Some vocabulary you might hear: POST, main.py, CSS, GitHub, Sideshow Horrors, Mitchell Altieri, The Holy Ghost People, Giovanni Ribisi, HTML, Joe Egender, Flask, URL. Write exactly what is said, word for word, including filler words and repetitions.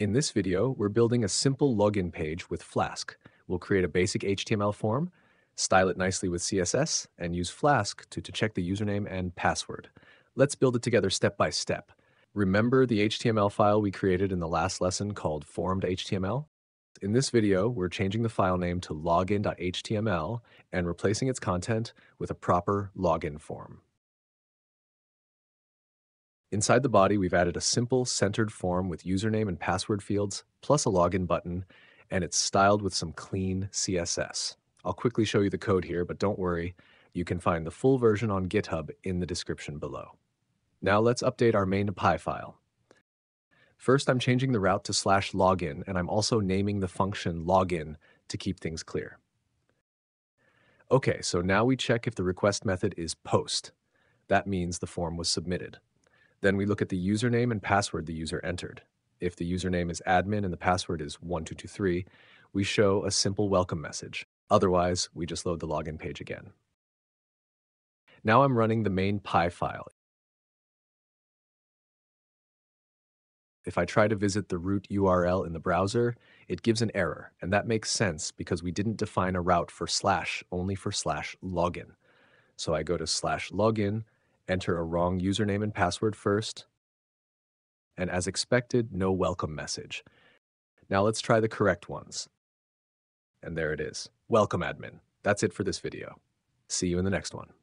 In this video, we're building a simple login page with Flask. We'll create a basic H T M L form, style it nicely with C S S, and use Flask to, to check the username and password. Let's build it together step by step. Remember the H T M L file we created in the last lesson called formed H T M L? In this video, we're changing the file name to login dot H T M L and replacing its content with a proper login form. Inside the body, we've added a simple centered form with username and password fields, plus a login button, and it's styled with some clean C S S. I'll quickly show you the code here, but don't worry, you can find the full version on GitHub in the description below. Now let's update our main dot py file. First, I'm changing the route to slash login, and I'm also naming the function login to keep things clear. Okay, so now we check if the request method is POST. That means the form was submitted. Then we look at the username and password the user entered. If the username is admin and the password is one two two three, we show a simple welcome message. Otherwise, we just load the login page again. Now I'm running the main dot py file. If I try to visit the root U R L in the browser, it gives an error, and that makes sense because we didn't define a route for slash, only for slash login. So I go to slash login, enter a wrong username and password first, and as expected, no welcome message. Now let's try the correct ones. And there it is. Welcome admin. That's it for this video. See you in the next one.